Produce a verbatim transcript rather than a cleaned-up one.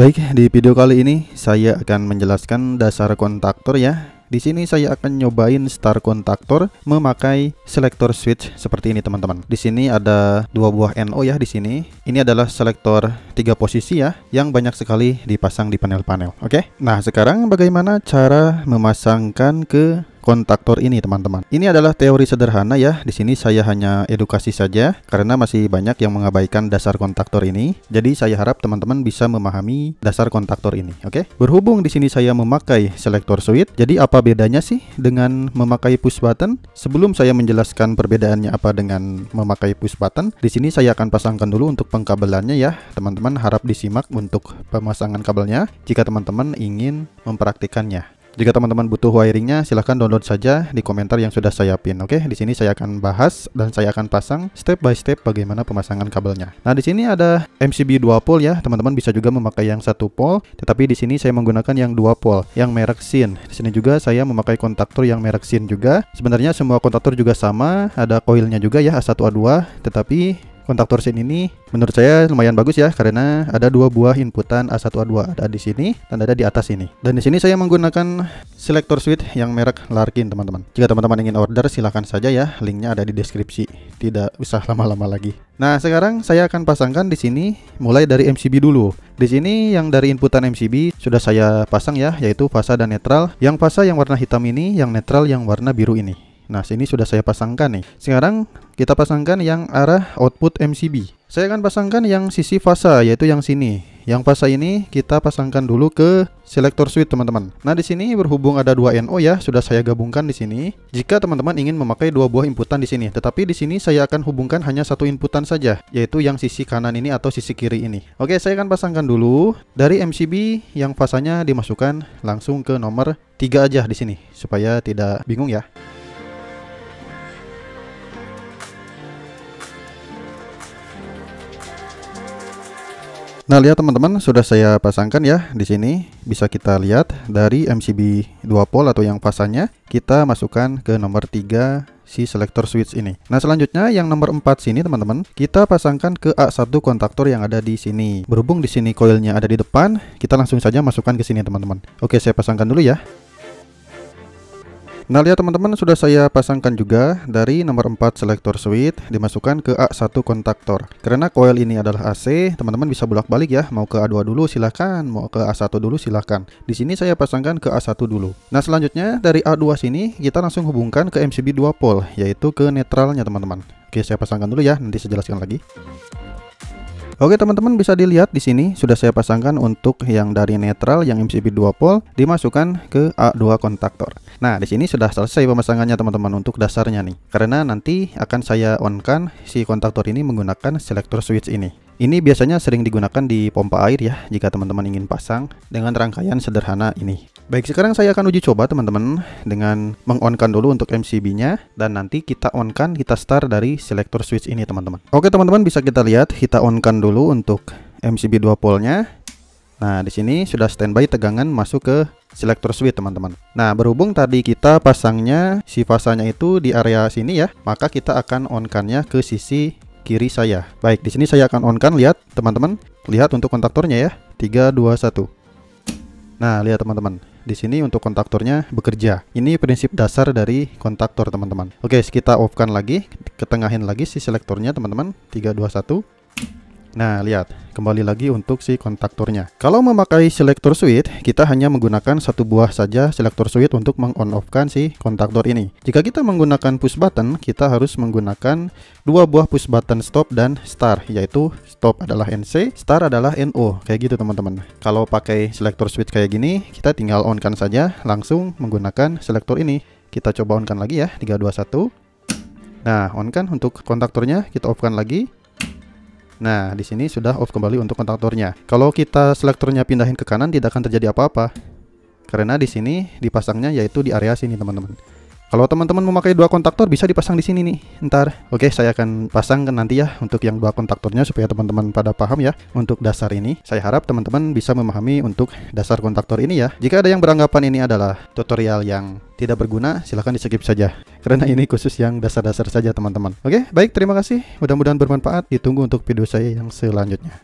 Baik, di video kali ini saya akan menjelaskan dasar kontaktor ya. Di sini saya akan nyobain star kontaktor memakai selektor switch seperti ini teman-teman. Di sini ada dua buah N O ya di sini. Ini adalah selektor tiga posisi ya yang banyak sekali dipasang di panel-panel. Oke. Nah, sekarang bagaimana cara memasangkan ke kontaktor ini teman-teman. Ini adalah teori sederhana ya. Di sini saya hanya edukasi saja karena masih banyak yang mengabaikan dasar kontaktor ini. Jadi saya harap teman-teman bisa memahami dasar kontaktor ini. Oke. Berhubung di sini saya memakai selektor switch, jadi apa bedanya sih dengan memakai push button? Sebelum saya menjelaskan perbedaannya apa dengan memakai push button, di sini saya akan pasangkan dulu untuk pengkabelannya ya. Teman-teman harap disimak untuk pemasangan kabelnya jika teman-teman ingin mempraktikannya. Jika teman-teman butuh wiringnya, silahkan download saja di komentar yang sudah saya pin. Oke, di sini saya akan bahas dan saya akan pasang step by step bagaimana pemasangan kabelnya. Nah, di sini ada M C B dua pole ya. Teman-teman bisa juga memakai yang satu pole, tetapi di sini saya menggunakan yang dua pole, yang merek Sin. Di sini juga saya memakai kontaktor yang merek Sin juga. Sebenarnya semua kontaktor juga sama, ada koilnya juga ya, A satu A dua, tetapi kontaktor Sin ini menurut saya lumayan bagus ya karena ada dua buah inputan A satu A dua, ada di sini dan ada di atas ini. Dan di sini saya menggunakan selektor switch yang merek Larkin teman-teman. Jika teman-teman ingin order silahkan saja ya, linknya ada di deskripsi. Tidak usah lama-lama lagi. Nah, sekarang saya akan pasangkan di sini mulai dari M C B dulu. Di sini yang dari inputan M C B sudah saya pasang ya, yaitu fasa dan netral. Yang fasa yang warna hitam ini, yang netral yang warna biru ini. Nah, sini sudah saya pasangkan nih. Sekarang kita pasangkan yang arah output M C B. Saya akan pasangkan yang sisi fasa, yaitu yang sini. Yang fasa ini kita pasangkan dulu ke selektor switch teman-teman. Nah, di sini berhubung ada dua N O ya, sudah saya gabungkan di sini. Jika teman-teman ingin memakai dua buah inputan di sini, tetapi di sini saya akan hubungkan hanya satu inputan saja, yaitu yang sisi kanan ini atau sisi kiri ini. Oke, saya akan pasangkan dulu dari M C B yang fasanya dimasukkan langsung ke nomor tiga aja di sini supaya tidak bingung ya. Nah, lihat teman-teman, sudah saya pasangkan ya. Di sini bisa kita lihat dari M C B dua pole atau yang fasanya kita masukkan ke nomor tiga si selektor switch ini. Nah, selanjutnya yang nomor empat sini teman-teman, kita pasangkan ke A satu kontaktor yang ada di sini. Berhubung di sini koilnya ada di depan, kita langsung saja masukkan ke sini teman-teman. Oke, saya pasangkan dulu ya. Nah, lihat teman-teman, sudah saya pasangkan juga dari nomor empat selektor switch dimasukkan ke A satu kontaktor. Karena coil ini adalah A C, teman-teman bisa bolak-balik ya, mau ke A dua dulu silahkan, mau ke A satu dulu silahkan. Di sini saya pasangkan ke A satu dulu. Nah, selanjutnya dari A dua sini kita langsung hubungkan ke M C B dua pole, yaitu ke netralnya teman-teman. Oke, saya pasangkan dulu ya, nanti saya jelaskan lagi. Oke teman-teman, bisa dilihat di sini sudah saya pasangkan untuk yang dari netral yang M C B dua pole dimasukkan ke A dua kontaktor. Nah, di sini sudah selesai pemasangannya teman-teman untuk dasarnya nih. Karena nanti akan saya on-kan si kontaktor ini menggunakan selektor switch ini. Ini biasanya sering digunakan di pompa air ya jika teman-teman ingin pasang dengan rangkaian sederhana ini. Baik, sekarang saya akan uji coba teman-teman dengan meng-on-kan dulu untuk M C B-nya dan nanti kita on-kan, kita start dari selektor switch ini teman-teman. Oke teman-teman, bisa kita lihat kita on-kan dulu untuk M C B dua pole-nya. Nah, di sini sudah standby tegangan masuk ke selektor switch teman-teman. Nah, berhubung tadi kita pasangnya si fasanya itu di area sini ya, maka kita akan on-kannya ke sisi kiri saya. Baik, di sini saya akan on-kan, lihat teman-teman, lihat untuk kontaktornya ya. tiga dua satu. Nah, lihat teman-teman, di sini untuk kontaktornya bekerja. Ini prinsip dasar dari kontaktor teman-teman. Oke, kita off-kan lagi, ketengahin lagi si selektornya teman-teman. tiga dua satu. Nah, lihat, kembali lagi untuk si kontaktornya. Kalau memakai selektor switch, kita hanya menggunakan satu buah saja selektor switch untuk meng-on-off-kan si kontaktor ini. Jika kita menggunakan push button, kita harus menggunakan dua buah push button stop dan start, yaitu stop adalah N C, start adalah N O, kayak gitu teman-teman. Kalau pakai selektor switch kayak gini, kita tinggal on-kan saja langsung menggunakan selektor ini. Kita coba on-kan lagi ya, tiga dua satu. Nah, on-kan untuk kontaktornya, kita off-kan lagi. Nah, di sini sudah off kembali untuk kontaktornya. Kalau kita selektornya pindahin ke kanan tidak akan terjadi apa-apa. Karena di sini dipasangnya yaitu di area sini teman-teman. Kalau teman-teman memakai dua kontaktor bisa dipasang di sini nih. Ntar, oke, saya akan pasang nanti ya untuk yang dua kontaktornya supaya teman-teman pada paham ya untuk dasar ini. Saya harap teman-teman bisa memahami untuk dasar kontaktor ini ya. Jika ada yang beranggapan ini adalah tutorial yang tidak berguna, silahkan di-skip saja. Karena ini khusus yang dasar-dasar saja teman-teman. Oke, baik, terima kasih. Mudah-mudahan bermanfaat. Ditunggu untuk video saya yang selanjutnya.